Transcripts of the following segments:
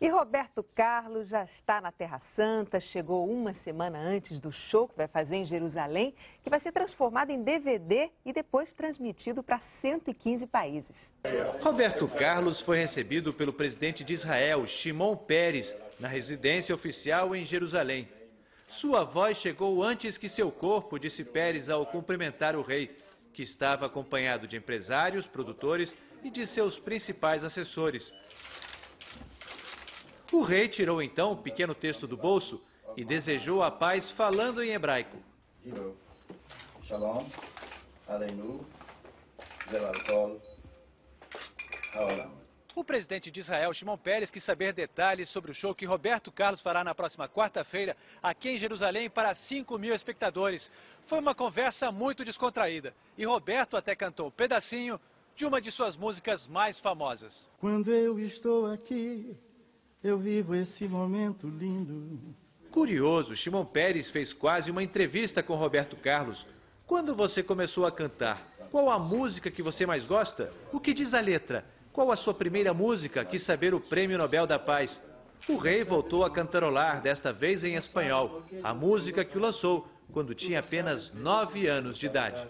E Roberto Carlos já está na Terra Santa, chegou uma semana antes do show que vai fazer em Jerusalém, que vai ser transformado em DVD e depois transmitido para 115 países. Roberto Carlos foi recebido pelo presidente de Israel, Shimon Peres, na residência oficial em Jerusalém. Sua voz chegou antes que seu corpo, disse Peres ao cumprimentar o rei, que estava acompanhado de empresários, produtores e de seus principais assessores. O rei tirou então um pequeno texto do bolso e desejou a paz falando em hebraico. Shalom, Aleinu, Zelaltol, Haolam. O presidente de Israel, Shimon Peres, quis saber detalhes sobre o show que Roberto Carlos fará na próxima quarta-feira aqui em Jerusalém para 5 mil espectadores. Foi uma conversa muito descontraída e Roberto até cantou um pedacinho de uma de suas músicas mais famosas. Quando eu estou aqui, eu vivo esse momento lindo. Curioso, Shimon Peres fez quase uma entrevista com Roberto Carlos. Quando você começou a cantar, qual a música que você mais gosta? O que diz a letra? Qual a sua primeira música? Quis saber o Prêmio Nobel da Paz. O rei voltou a cantarolar, desta vez em espanhol, a música que o lançou quando tinha apenas 9 anos de idade.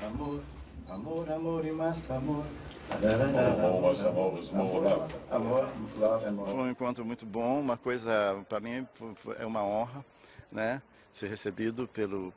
Amor, amor, amor e mais amor. Foi um encontro muito bom, uma coisa, para mim, é uma honra, né, ser recebido pelo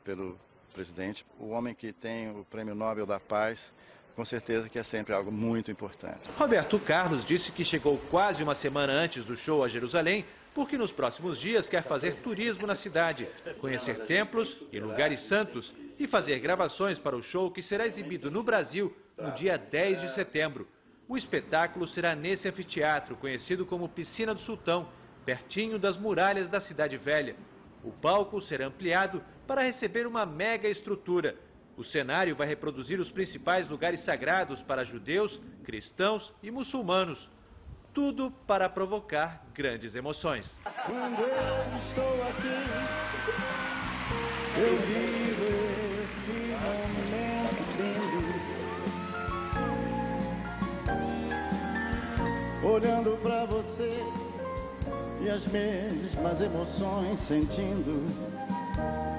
presidente. O homem que tem o Prêmio Nobel da Paz, com certeza que é sempre algo muito importante. Roberto Carlos disse que chegou quase uma semana antes do show a Jerusalém, porque nos próximos dias quer fazer turismo na cidade, conhecer templos e lugares santos e fazer gravações para o show que será exibido no Brasil no dia 10 de setembro. O espetáculo será nesse anfiteatro, conhecido como Piscina do Sultão, pertinho das muralhas da Cidade Velha. O palco será ampliado para receber uma mega estrutura. O cenário vai reproduzir os principais lugares sagrados para judeus, cristãos e muçulmanos. Tudo para provocar grandes emoções. Quando eu estou aqui, eu vivo esse momento lindo. Olhando para você e as mesmas emoções sentindo.